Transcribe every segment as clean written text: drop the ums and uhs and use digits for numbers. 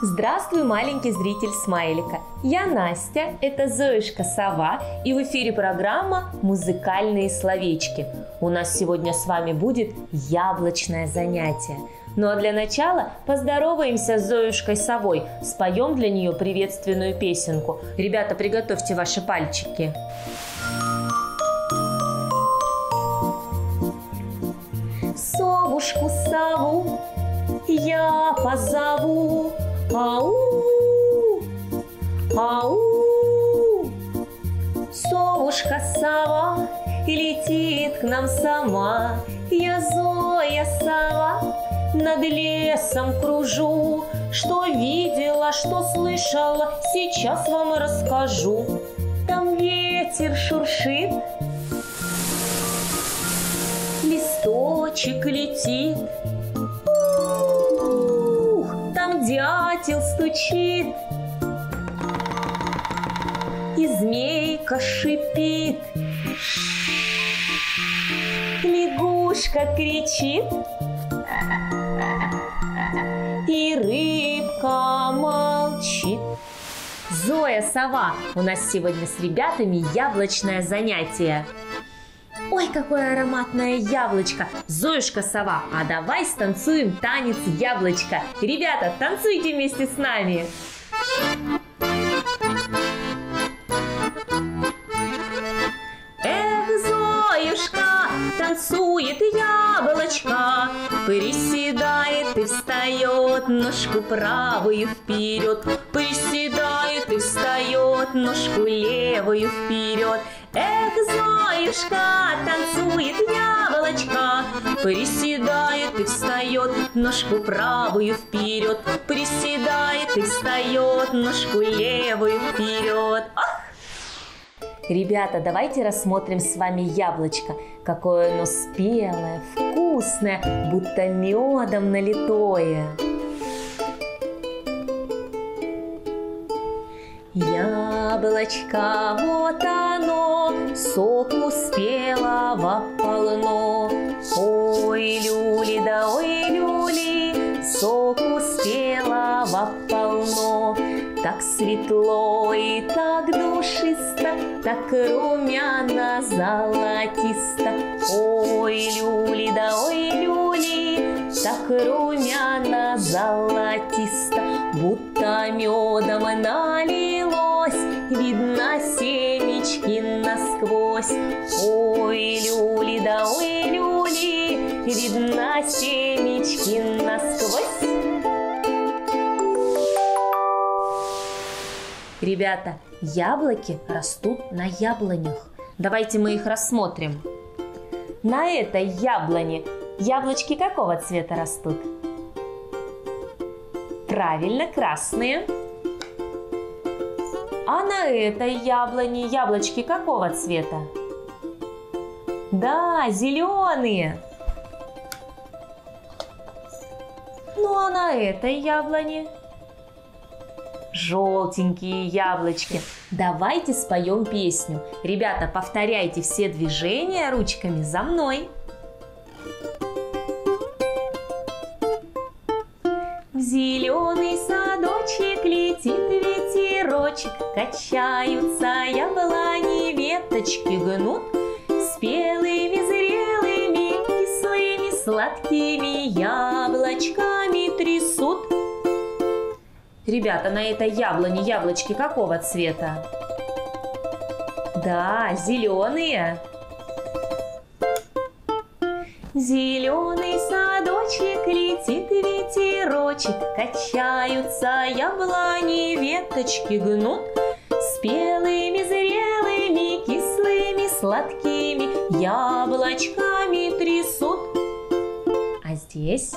Здравствуй, маленький зритель смайлика! Я Настя, это Зоюшка-сова, и в эфире программа «Музыкальные словечки». У нас сегодня с вами будет яблочное занятие. Ну а для начала поздороваемся с Зоюшкой-совой, споем для нее приветственную песенку. Ребята, приготовьте ваши пальчики. Совушку-сову я позову, ау, ау. Совушка-сова летит к нам сама, я Зоя-сова над лесом кружу. Что видела, что слышала, сейчас вам расскажу. Там ветер шуршит, листочек летит, там дятел стучит, и змейка шипит, лягушка кричит, и рыбка молчит. Зоя-сова, у нас сегодня с ребятами яблочное занятие. Ой, какое ароматное яблочко! Зоюшка-сова, а давай станцуем танец яблочко! Ребята, танцуйте вместе с нами! Эх, Зоюшка, танцует яблочко, приседает и встает, ножку правую вперед, приседает и встает, ножку левую вперед. Эх, Зоюшка, танцует яблочко, приседает и встает, ножку правую вперед, приседает и встает, ножку левую вперед. Ох! Ребята, давайте рассмотрим с вами яблочко. Какое оно спелое, вкусное, будто медом налитое. Яблочко, вот оно, соку спелого полно. Ой, люли, да ой, люли, соку спелого полно. Так светло и так душисто, так румяно-золотисто. Ой, люли, да ой, люли, так румяно-золотисто. Будто медом налилось, видно семечки насквозь. Ой, люли, да ой, люли, видно семечки насквозь. Ребята, яблоки растут на яблонях. Давайте мы их рассмотрим. На этой яблоне яблочки какого цвета растут? Правильно, красные. А на этой яблоне яблочки какого цвета? Да, зеленые. Ну а на этой яблоне? Желтенькие яблочки. Давайте споем песню. Ребята, повторяйте все движения ручками за мной. В зеленый садочек летит ветерочек, качаются яблони, веточки гнут. Спелыми, зрелыми, кислыми, сладкими яблочками трясут. Ребята, на этой яблоне яблочки какого цвета? Да, зеленые. Зеленый садочек летит ветерочек, качаются яблони, веточки гнут. Спелыми, зрелыми, кислыми, сладкими яблочками трясут. А здесь?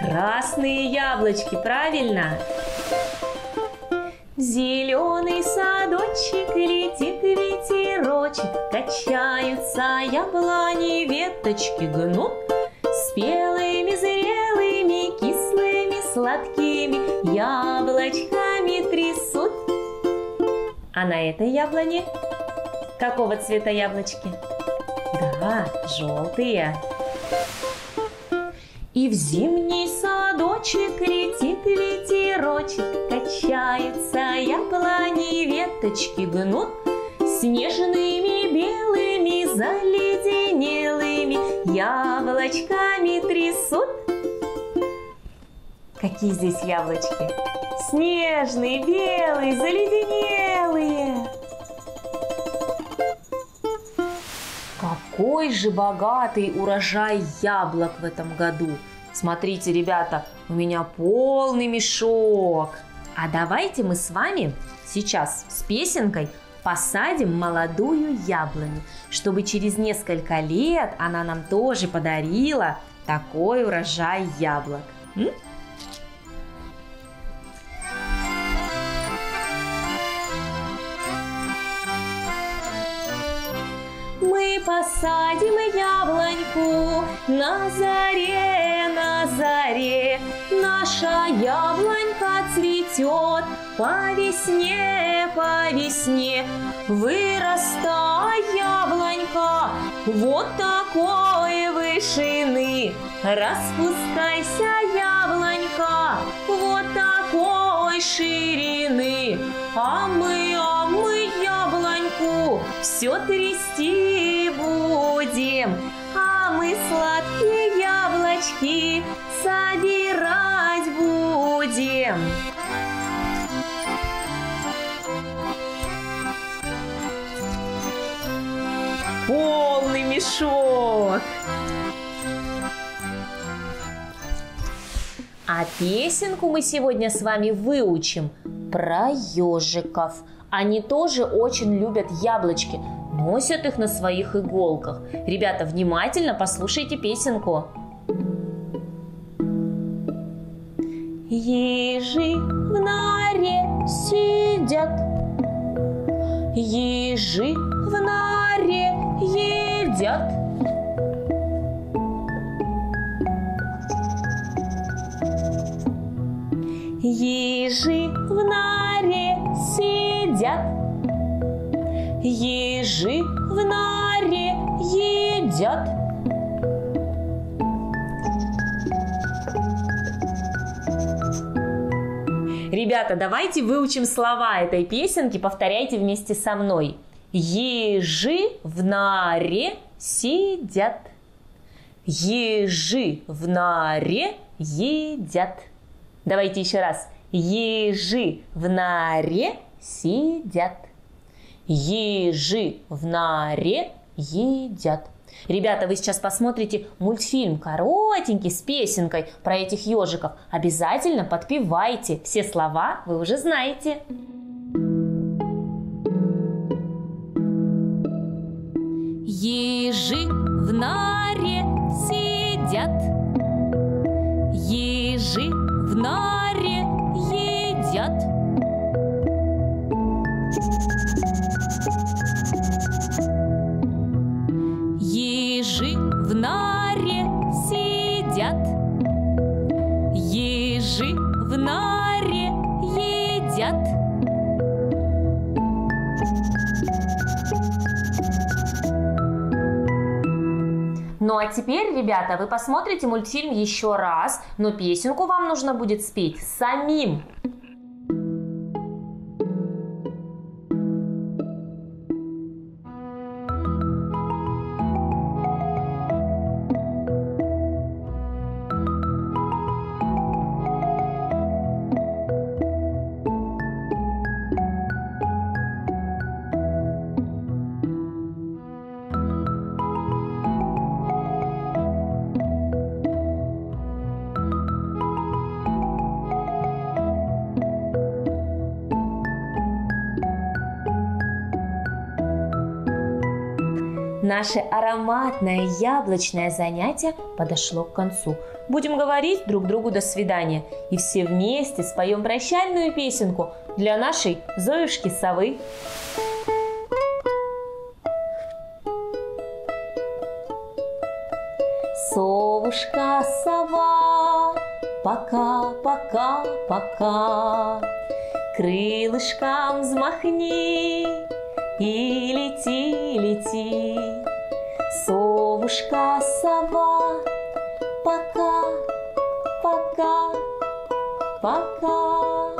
Красные яблочки, правильно? В зеленый садочек летит ветерочек, качаются яблони, веточки гнут. Спелыми, зрелыми, кислыми, сладкими яблочками трясут. А на этой яблоне какого цвета яблочки? Да, желтые. И в зимний садочек летит ветерочек, качаются яблони, веточки гнут, снежными белыми заледенелыми яблочками трясут. Какие здесь яблочки? Снежные, белые, заледенелые. Какой же богатый урожай яблок в этом году! Смотрите, ребята, у меня полный мешок. А давайте мы с вами сейчас с песенкой посадим молодую яблоню, чтобы через несколько лет она нам тоже подарила такой урожай яблок. Мы посадим яблоньку на заре, на заре. Наша яблонька цветет по весне, по весне. Выросла яблонька вот такой вышины. Распускайся, яблонька, вот такой ширины. А мы яблоньку все трясти будем. А мы сладкие яблочки собирать будем. Полный мешок. А песенку мы сегодня с вами выучим про ежиков. Они тоже очень любят яблочки, носят их на своих иголках. Ребята, внимательно послушайте песенку. Ежи в норе сидят, ежи в норе едят. Ежи в норе сидят, ежи в норе едят. Ребята, давайте выучим слова этой песенки, повторяйте вместе со мной. Ежи в норе сидят, ежи в норе едят. Давайте еще раз. Ежи в норе сидят, ежи в норе едят. Ребята, вы сейчас посмотрите мультфильм коротенький с песенкой про этих ежиков. Обязательно подпевайте. Все слова вы уже знаете. Ежи в норе сидят, ежи в норе едят. Ежи в норе сидят, ежи в норе едят. Ну а теперь, ребята, вы посмотрите мультфильм еще раз, но песенку вам нужно будет спеть самим. Наше ароматное яблочное занятие подошло к концу. Будем говорить друг другу до свидания. И все вместе споем прощальную песенку для нашей Зоюшки-совы. Совушка-сова, пока-пока-пока, крылышком взмахни и лети, лети. Совушка-сова, пока. пока.